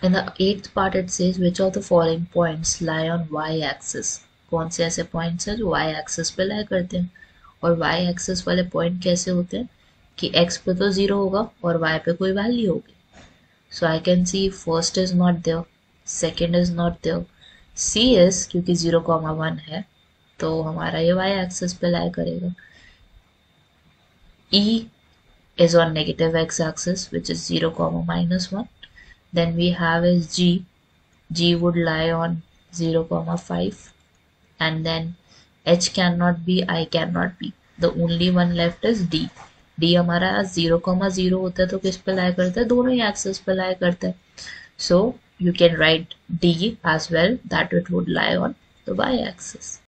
In the eighth part it says which of the following points lie on y axis. कौन से ऐसे points हैं जो y axis पे लाई करते हैं, और y एक्सिस वाले पॉइंट कैसे होते हैं कि x पे तो जीरो होगा और y पे कोई वैल्यू होगी. So I can see first is not there, second is not there, c is क्योंकि 0,1 है तो हमारा ये y एक्सिस पे लाई करेगा. e is on negative x axis which is 0,-1. Then we have is g. g would lie on 0,5. And then h cannot be, i cannot be. The only one left is d. d हमारा 0,0 होता है तो किस पे लाई करता है, दोनों ही access पे लाई करता है. So you can write d as well that it would lie on the y axis.